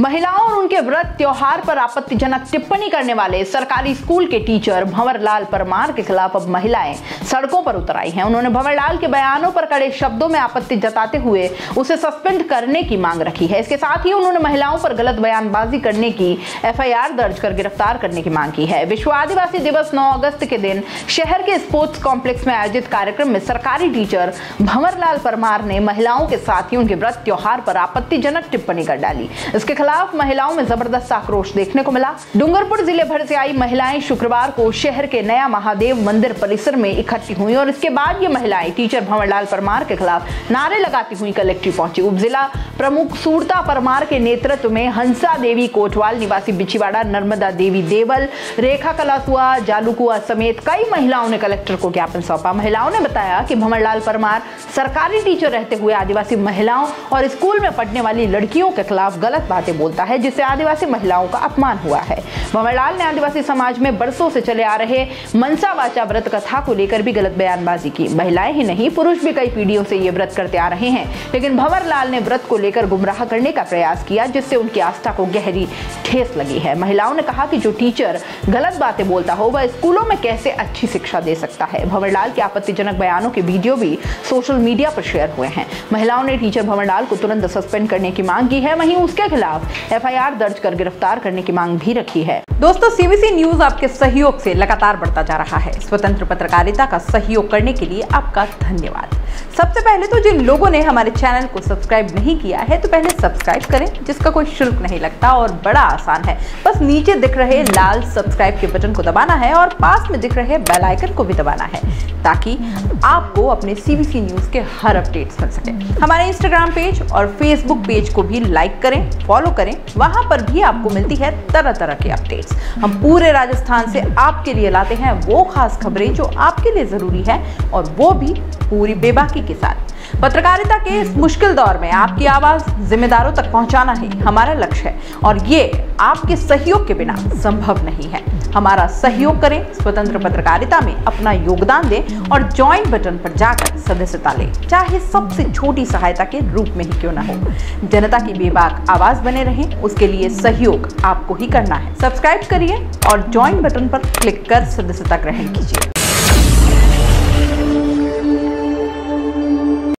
महिलाओं और उनके व्रत त्योहार पर आपत्तिजनक टिप्पणी करने वाले सरकारी स्कूल के टीचर भंवरलाल परमार के खिलाफ अब महिलाएं सड़कों पर उतर आई हैं। उन्होंने भंवरलाल के बयानों पर कड़े शब्दों में आपत्ति जताते हुए उसे सस्पेंड करने की मांग रखी है। इसके साथ ही उन्होंने महिलाओं पर गलत बयानबाजी करने की एफआईआर दर्ज कर गिरफ्तार करने की मांग की है। विश्व आदिवासी दिवस 9 अगस्त के दिन शहर के स्पोर्ट्स कॉम्प्लेक्स में आयोजित कार्यक्रम में सरकारी टीचर भंवरलाल परमार ने महिलाओं के साथ ही उनके व्रत त्योहार पर आपत्तिजनक टिप्पणी कर डाली। इसके खिलाफ महिलाओं में जबरदस्त आक्रोश देखने को मिला। डूंगरपुर जिले भर से आई महिलाएं शुक्रवार को शहर के नया महादेव मंदिर परिसर में इकट्ठी हुई और इसके बाद ये महिलाएं टीचर भंवरलाल परमार के खिलाफ नारे लगाती हुई कलेक्ट्री पहुंची। उपजिला प्रमुख सूरता परमार के नेतृत्व में हंसा देवी कोटवाल निवासी बिछीवाड़ा, नर्मदा देवी देवल, रेखा कलाकुआ, जालुकुआ समेत कई महिलाओं ने कलेक्टर को ज्ञापन सौंपा। महिलाओं ने बताया कि भंवरलाल परमार सरकारी टीचर रहते हुए आदिवासी महिलाओं और स्कूल में पढ़ने वाली लड़कियों के खिलाफ गलत बातें बोलता है, जिससे आदिवासी महिलाओं का अपमान हुआ है। भंवरलाल ने आदिवासी समाज में बरसों से चले आ रहे मनसावाचा व्रत कथा को लेकर भी गलत बयानबाजी की। महिलाएं ही नहीं, पुरुष भी कई पीढ़ियों से ये व्रत करते आ रहे हैं, लेकिन भंवरलाल ने व्रत को लेकर गुमराह करने का प्रयास किया, जिससे उनकी आस्था को गहरी ठेस लगी है। महिलाओं ने कहा कि जो टीचर गलत बातें बोलता हो वह स्कूलों में कैसे अच्छी शिक्षा दे सकता है। भंवरलाल के आपत्तिजनक बयानों के वीडियो भी सोशल मीडिया पर शेयर हुए हैं। महिलाओं ने टीचर भंवरलाल को तुरंत सस्पेंड करने की मांग की है, वहीं उसके खिलाफ एफआईआर दर्ज कर गिरफ्तार करने की मांग भी रखी है। दोस्तों, सीबीसी न्यूज आपके सहयोग से लगातार बढ़ता जा रहा है। स्वतंत्र पत्रकारिता का सहयोग करने के लिए आपका धन्यवाद। सबसे पहले तो जिन लोगों ने हमारे चैनल को सब्सक्राइब नहीं किया है तो पहले सब्सक्राइब करें, जिसका कोई शुल्क नहीं लगता और बड़ा आसान है। बस नीचे दिख रहे लाल सब्सक्राइब के बटन को दबाना है और पास में दिख रहे बेल आइकन को भी दबाना है, ताकि आपको अपने सीबीसी न्यूज के हर अपडेट्स मिल सके। हमारे इंस्टाग्राम पेज और फेसबुक पेज को भी लाइक करें, फॉलो करें। वहां पर भी आपको मिलती है तरह तरह की अपडेट्स। हम पूरे राजस्थान से आपके लिए लाते हैं वो खास खबरें जो आपके लिए जरूरी है, और वो भी पूरी बेबाकी के साथ। पत्रकारिता के इस मुश्किल दौर में आपकी आवाज जिम्मेदारों तक पहुंचाना ही हमारा लक्ष्य है, और ये आपके सहयोग के बिना संभव नहीं है। हमारा सहयोग करें, स्वतंत्र पत्रकारिता में अपना योगदान दें और ज्वाइन बटन पर जाकर सदस्यता लें, चाहे सबसे छोटी सहायता के रूप में ही क्यों ना हो। जनता की बेबाक आवाज बने रहें, उसके लिए सहयोग आपको ही करना है। सब्सक्राइब करिए और ज्वाइन बटन पर क्लिक कर सदस्यता ग्रहण कीजिए।